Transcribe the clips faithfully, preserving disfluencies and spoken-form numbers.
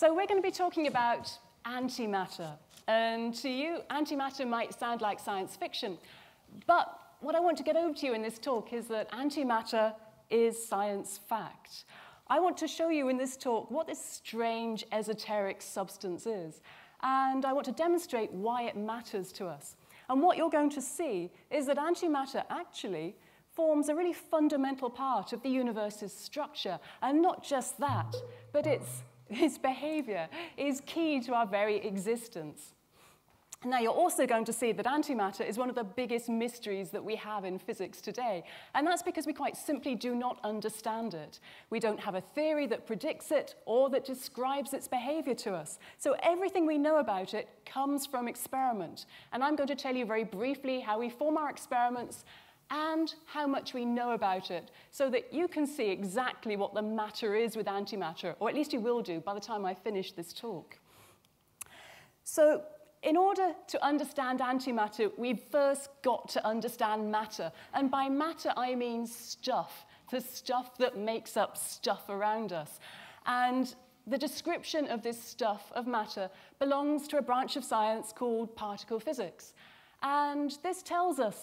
So we're going to be talking about antimatter. And to you, antimatter might sound like science fiction, but what I want to get over to you in this talk is that antimatter is science fact. I want to show you in this talk what this strange esoteric substance is, and I want to demonstrate why it matters to us. And what you're going to see is that antimatter actually forms a really fundamental part of the universe's structure, and not just that, but its, its behavior is key to our very existence. Now, you're also going to see that antimatter is one of the biggest mysteries that we have in physics today. And that's because we quite simply do not understand it. We don't have a theory that predicts it or that describes its behavior to us. So everything we know about it comes from experiment. And I'm going to tell you very briefly how we form our experiments and how much we know about it, so that you can see exactly what the matter is with antimatter, or at least you will do by the time I finish this talk. So, in order to understand antimatter, we've first got to understand matter. And by matter, I mean stuff, the stuff that makes up stuff around us. And the description of this stuff, of matter, belongs to a branch of science called particle physics. And this tells us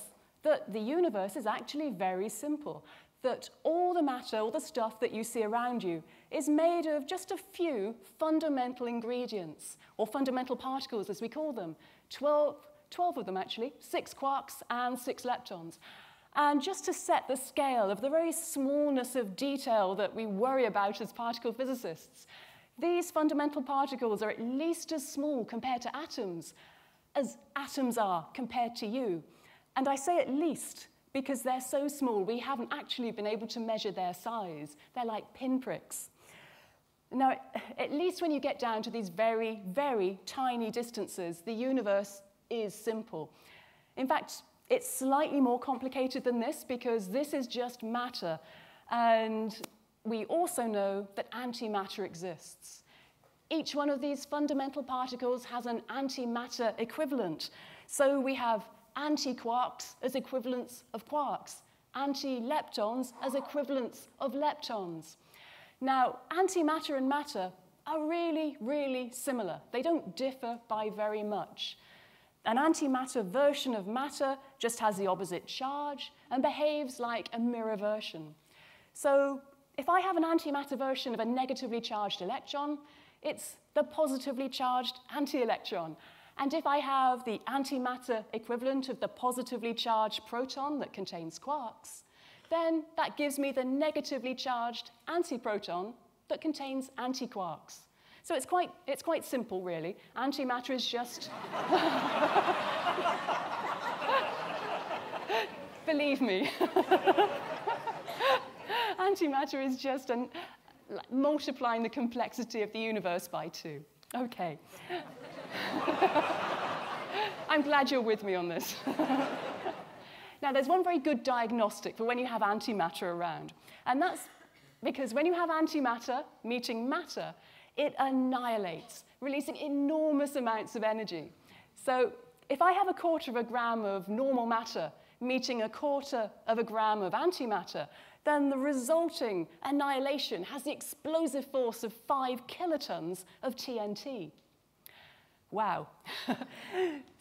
that the universe is actually very simple, that all the matter, all the stuff that you see around you, is made of just a few fundamental ingredients, or fundamental particles, as we call them. twelve, twelve of them, actually, six quarks and six leptons. And just to set the scale of the very smallness of detail that we worry about as particle physicists, these fundamental particles are at least as small compared to atoms as atoms are compared to you. And I say at least, because they're so small, we haven't actually been able to measure their size. They're like pinpricks. Now, at least when you get down to these very, very tiny distances, the universe is simple. In fact, it's slightly more complicated than this, because this is just matter. And we also know that antimatter exists. Each one of these fundamental particles has an antimatter equivalent. So we have anti-quarks as equivalents of quarks, anti-leptons as equivalents of leptons. Now, antimatter and matter are really, really similar. They don't differ by very much. An antimatter version of matter just has the opposite charge and behaves like a mirror version. So if I have an antimatter version of a negatively charged electron, it's the positively charged anti-electron. And if I have the antimatter equivalent of the positively charged proton that contains quarks, then that gives me the negatively charged antiproton that contains antiquarks. So it's quite, it's quite simple, really. Antimatter is just... Believe me. Antimatter is just an, like, multiplying the complexity of the universe by two. OK. I'm glad you're with me on this. Now, there's one very good diagnostic for when you have antimatter around. And that's because when you have antimatter meeting matter, it annihilates, releasing enormous amounts of energy. So if I have a quarter of a gram of normal matter meeting a quarter of a gram of antimatter, then the resulting annihilation has the explosive force of five kilotons of T N T. Wow.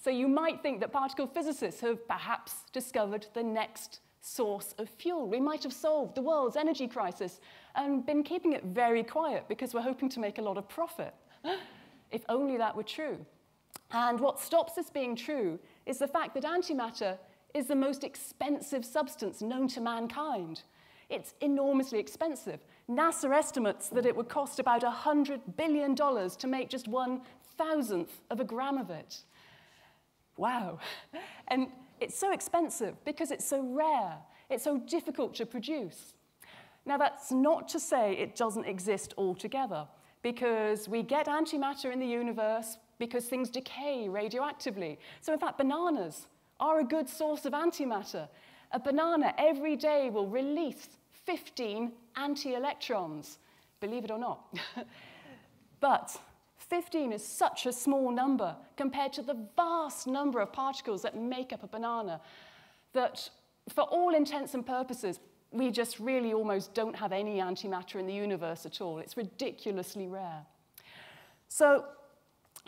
So you might think that particle physicists have perhaps discovered the next source of fuel. We might have solved the world's energy crisis and been keeping it very quiet because we're hoping to make a lot of profit. If only that were true. And what stops this being true is the fact that antimatter is the most expensive substance known to mankind. It's enormously expensive. NASA estimates that it would cost about one hundred billion dollars to make just one thousandth of a gram of it. Wow. And it's so expensive because it's so rare. It's so difficult to produce. Now, that's not to say it doesn't exist altogether, because we get antimatter in the universe because things decay radioactively. So, in fact, bananas are a good source of antimatter. A banana every day will release fifteen anti-electrons, believe it or not. But fifteen is such a small number compared to the vast number of particles that make up a banana that, for all intents and purposes, we just really almost don't have any antimatter in the universe at all. It's ridiculously rare. So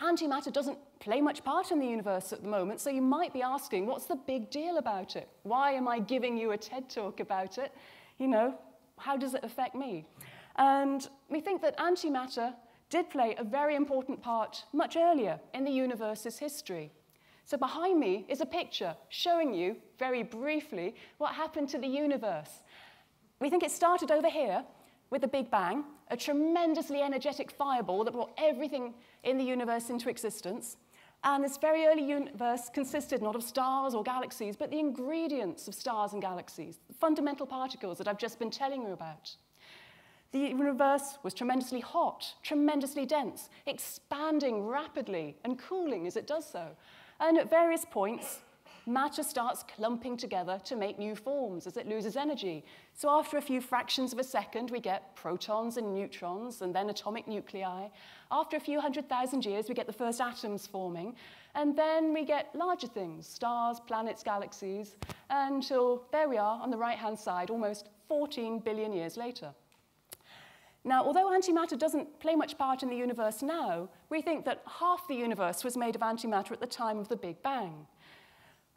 antimatter doesn't play much part in the universe at the moment, so you might be asking, what's the big deal about it? Why am I giving you a TED talk about it? You know, how does it affect me? And we think that antimatter did play a very important part much earlier in the universe's history. So behind me is a picture showing you, very briefly, what happened to the universe. We think it started over here with the Big Bang, a tremendously energetic fireball that brought everything in the universe into existence. And this very early universe consisted not of stars or galaxies, but the ingredients of stars and galaxies, the fundamental particles that I've just been telling you about. The universe was tremendously hot, tremendously dense, expanding rapidly and cooling as it does so. And at various points, matter starts clumping together to make new forms as it loses energy. So after a few fractions of a second, we get protons and neutrons and then atomic nuclei. After a few hundred thousand years, we get the first atoms forming. And then we get larger things, stars, planets, galaxies, until there we are on the right-hand side, almost fourteen billion years later. Now, although antimatter doesn't play much part in the universe now, we think that half the universe was made of antimatter at the time of the Big Bang.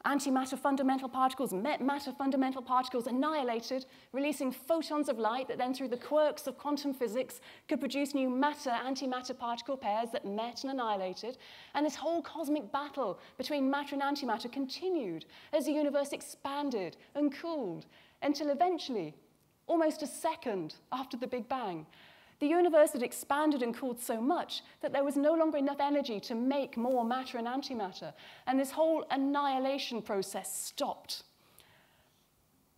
Antimatter fundamental particles met matter fundamental particles, annihilated, releasing photons of light that then, through the quirks of quantum physics, could produce new matter-antimatter particle pairs that met and annihilated. And this whole cosmic battle between matter and antimatter continued as the universe expanded and cooled until eventually, almost a second after the Big Bang, the universe had expanded and cooled so much that there was no longer enough energy to make more matter and antimatter, and this whole annihilation process stopped.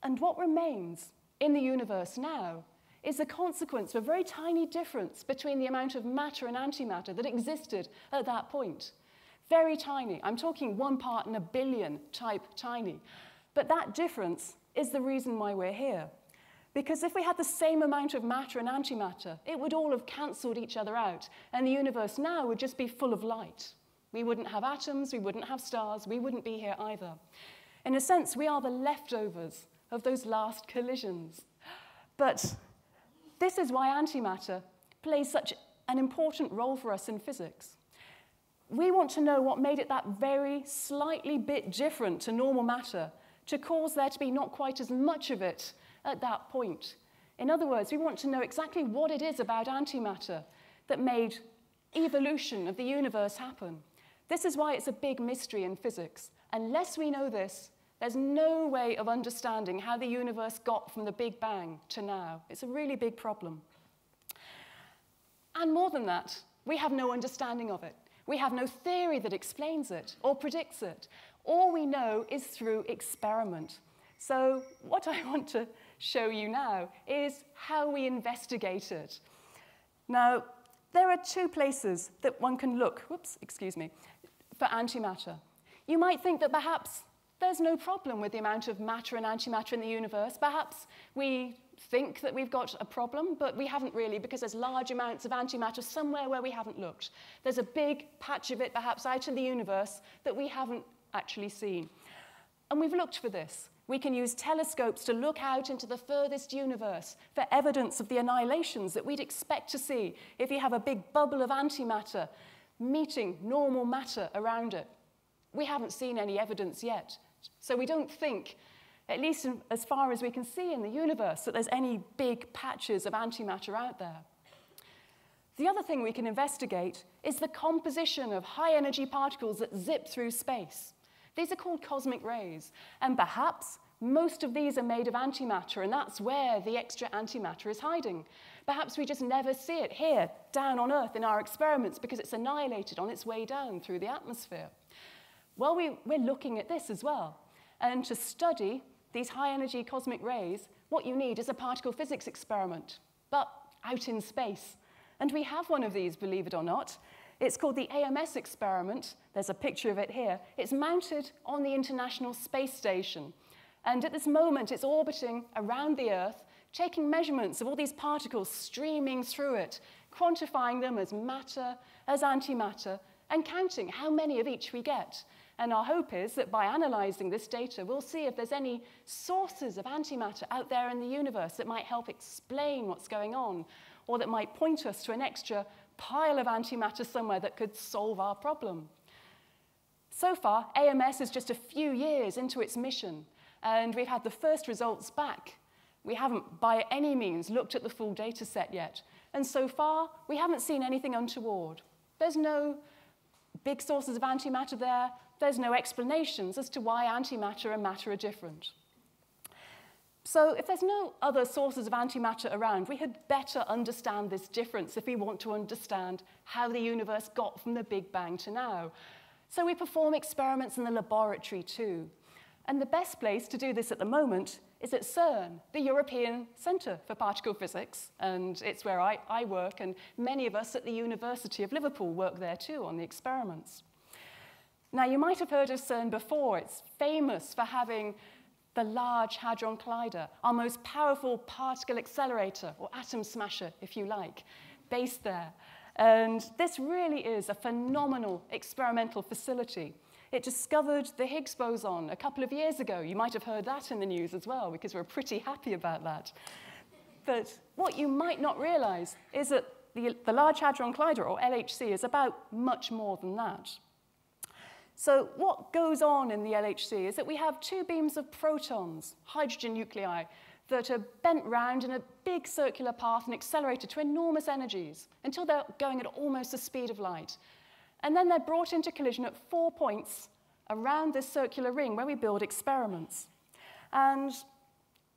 And what remains in the universe now is the consequence of a very tiny difference between the amount of matter and antimatter that existed at that point. Very tiny. I'm talking one part in a billion type tiny. But that difference is the reason why we're here. Because if we had the same amount of matter and antimatter, it would all have cancelled each other out, and the universe now would just be full of light. We wouldn't have atoms, we wouldn't have stars, we wouldn't be here either. In a sense, we are the leftovers of those last collisions. But this is why antimatter plays such an important role for us in physics. We want to know what made it that very slightly bit different to normal matter to cause there to be not quite as much of it at that point. In other words, we want to know exactly what it is about antimatter that made evolution of the universe happen. This is why it's a big mystery in physics. Unless we know this, there's no way of understanding how the universe got from the Big Bang to now. It's a really big problem. And more than that, we have no understanding of it. We have no theory that explains it or predicts it. All we know is through experiment. So what I want to show you now is how we investigate it. Now, there are two places that one can look, whoops, excuse me, for antimatter. You might think that perhaps there's no problem with the amount of matter and antimatter in the universe. Perhaps we think that we've got a problem, but we haven't really, because there's large amounts of antimatter somewhere where we haven't looked. There's a big patch of it, perhaps, out in the universe that we haven't actually seen. And we've looked for this. We can use telescopes to look out into the furthest universe for evidence of the annihilations that we'd expect to see if you have a big bubble of antimatter meeting normal matter around it. We haven't seen any evidence yet, so we don't think, at least as far as we can see in the universe, that there's any big patches of antimatter out there. The other thing we can investigate is the composition of high-energy particles that zip through space. These are called cosmic rays, and perhaps most of these are made of antimatter, and that's where the extra antimatter is hiding. Perhaps we just never see it here, down on Earth, in our experiments, because it's annihilated on its way down through the atmosphere. Well, we, we're looking at this as well, and to study these high-energy cosmic rays, what you need is a particle physics experiment, but out in space. And we have one of these, believe it or not. It's called the A M S experiment. There's a picture of it here. It's mounted on the International Space Station. And at this moment, it's orbiting around the Earth, taking measurements of all these particles streaming through it, quantifying them as matter, as antimatter, and counting how many of each we get. And our hope is that by analyzing this data, we'll see if there's any sources of antimatter out there in the universe that might help explain what's going on, or that might point us to an extra pile of antimatter somewhere that could solve our problem. So far, A M S is just a few years into its mission, and we've had the first results back. We haven't, by any means, looked at the full data set yet, and so far, we haven't seen anything untoward. There's no big sources of antimatter there. There's no explanations as to why antimatter and matter are different. So if there's no other sources of antimatter around, we had better understand this difference if we want to understand how the universe got from the Big Bang to now. So we perform experiments in the laboratory too. And the best place to do this at the moment is at CERN, the European Centre for Particle Physics, and it's where I, I work, and many of us at the University of Liverpool work there too on the experiments. Now, you might have heard of CERN before. It's famous for having the Large Hadron Collider, our most powerful particle accelerator, or atom smasher, if you like, based there. And this really is a phenomenal experimental facility. It discovered the Higgs boson a couple of years ago. You might have heard that in the news as well, because we're pretty happy about that. But what you might not realize is that the, the Large Hadron Collider, or L H C, is about much more than that. So what goes on in the L H C is that we have two beams of protons, hydrogen nuclei, that are bent round in a big circular path and accelerated to enormous energies until they're going at almost the speed of light. And then they're brought into collision at four points around this circular ring where we build experiments. And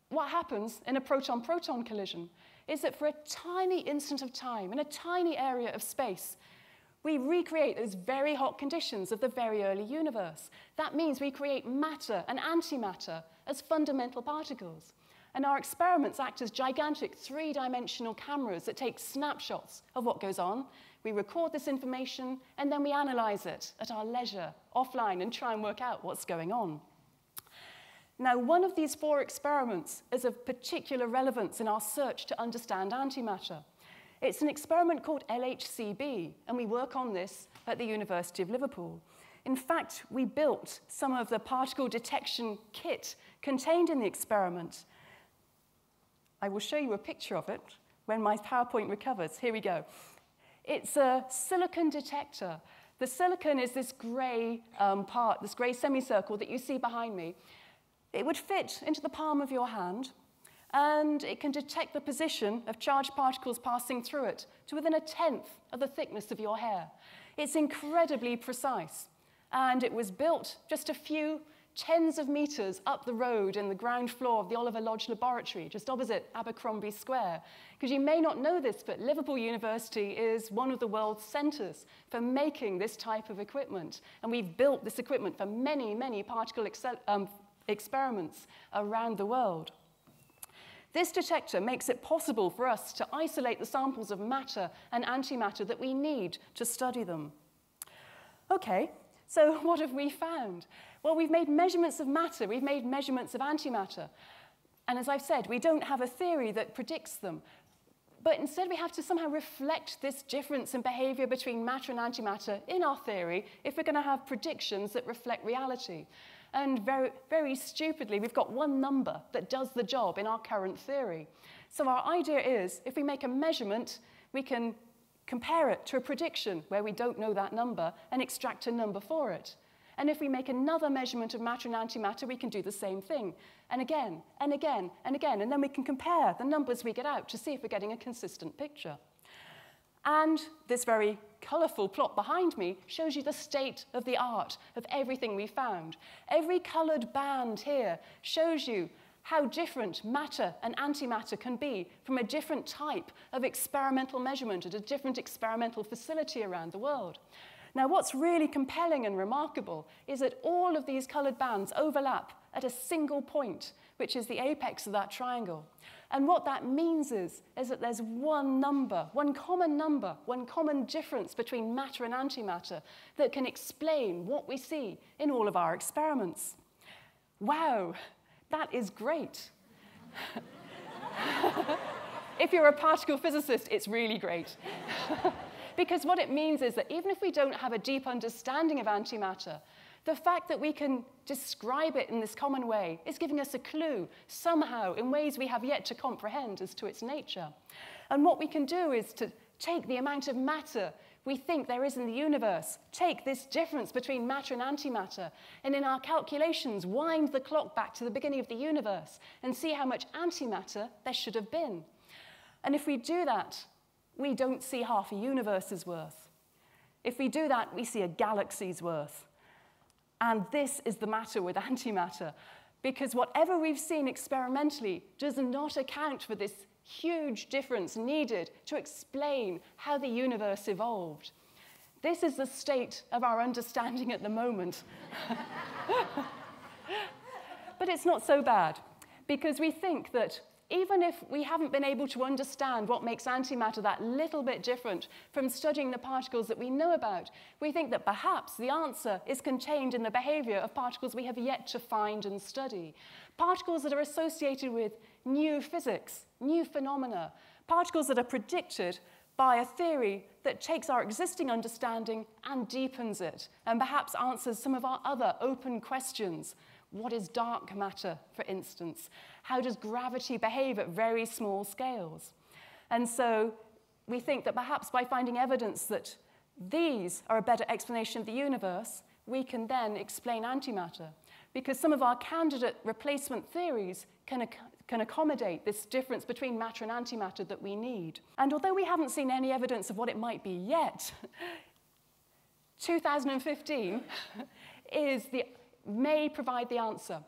what happens in a proton-proton collision is that for a tiny instant of time, in a tiny area of space, we recreate those very hot conditions of the very early universe. That means we create matter and antimatter as fundamental particles. And our experiments act as gigantic three-dimensional cameras that take snapshots of what goes on. We record this information, and then we analyze it at our leisure, offline, and try and work out what's going on. Now, one of these four experiments is of particular relevance in our search to understand antimatter. It's an experiment called L H C b, and we work on this at the University of Liverpool. In fact, we built some of the particle detection kit contained in the experiment. I will show you a picture of it when my PowerPoint recovers. Here we go. It's a silicon detector. The silicon is this gray um, part, this gray semicircle that you see behind me. It would fit into the palm of your hand, and it can detect the position of charged particles passing through it to within a tenth of the thickness of your hair. It's incredibly precise, and it was built just a few tens of meters up the road in the ground floor of the Oliver Lodge Laboratory, just opposite Abercrombie Square. Because you may not know this, but Liverpool University is one of the world's centers for making this type of equipment. And we've built this equipment for many, many particle um, experiments around the world. This detector makes it possible for us to isolate the samples of matter and antimatter that we need to study them. Okay. So what have we found? Well, we've made measurements of matter, we've made measurements of antimatter. And as I've said, we don't have a theory that predicts them. But instead, we have to somehow reflect this difference in behavior between matter and antimatter in our theory if we're going to have predictions that reflect reality. And very, very stupidly, we've got one number that does the job in our current theory. So our idea is, if we make a measurement, we can compare it to a prediction where we don't know that number and extract a number for it. And if we make another measurement of matter and antimatter, we can do the same thing. And again, and again, and again. And then we can compare the numbers we get out to see if we're getting a consistent picture. And this very colorful plot behind me shows you the state of the art of everything we found. Every colored band here shows you how different matter and antimatter can be from a different type of experimental measurement at a different experimental facility around the world. Now, what's really compelling and remarkable is that all of these colored bands overlap at a single point, which is the apex of that triangle. And what that means is, is that there's one number, one common number, one common difference between matter and antimatter that can explain what we see in all of our experiments. Wow! That is great. If you're a particle physicist, it's really great. Because what it means is that even if we don't have a deep understanding of antimatter, the fact that we can describe it in this common way is giving us a clue somehow in ways we have yet to comprehend as to its nature. And what we can do is to Take the amount of matter we think there is in the universe. Take this difference between matter and antimatter, and in our calculations, wind the clock back to the beginning of the universe and see how much antimatter there should have been. And if we do that, we don't see half a universe's worth. If we do that, we see a galaxy's worth. And this is the matter with antimatter, because whatever we've seen experimentally does not account for this huge difference needed to explain how the universe evolved. This is the state of our understanding at the moment. But it's not so bad, because we think that even if we haven't been able to understand what makes antimatter that little bit different from studying the particles that we know about, we think that perhaps the answer is contained in the behavior of particles we have yet to find and study. Particles that are associated with new physics, new phenomena, particles that are predicted by a theory that takes our existing understanding and deepens it, and perhaps answers some of our other open questions. What is dark matter, for instance? How does gravity behave at very small scales? And so we think that perhaps by finding evidence that these are a better explanation of the universe, we can then explain antimatter, because some of our candidate replacement theories can ac can accommodate this difference between matter and antimatter that we need. And although we haven't seen any evidence of what it might be yet, two thousand fifteen is the may provide the answer,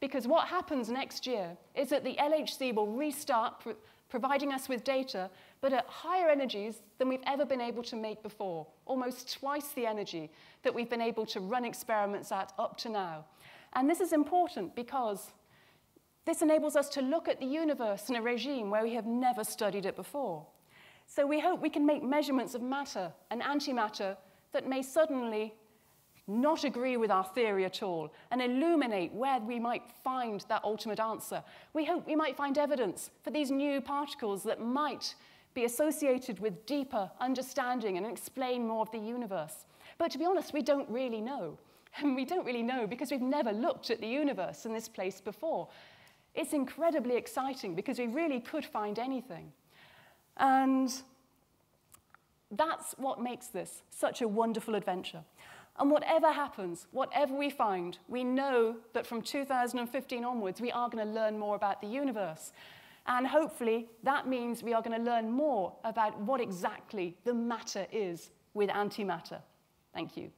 because what happens next year is that the L H C will restart pr providing us with data, but at higher energies than we've ever been able to make before, almost twice the energy that we've been able to run experiments at up to now. And this is important because this enables us to look at the universe in a regime where we have never studied it before. So we hope we can make measurements of matter and antimatter that may suddenly not agree with our theory at all, and illuminate where we might find that ultimate answer. We hope we might find evidence for these new particles that might be associated with deeper understanding and explain more of the universe. But to be honest, we don't really know. And we don't really know because we've never looked at the universe in this place before. It's incredibly exciting because we really could find anything. And that's what makes this such a wonderful adventure. And whatever happens, whatever we find, we know that from two thousand fifteen onwards, we are going to learn more about the universe. And hopefully, that means we are going to learn more about what exactly the matter is with antimatter. Thank you.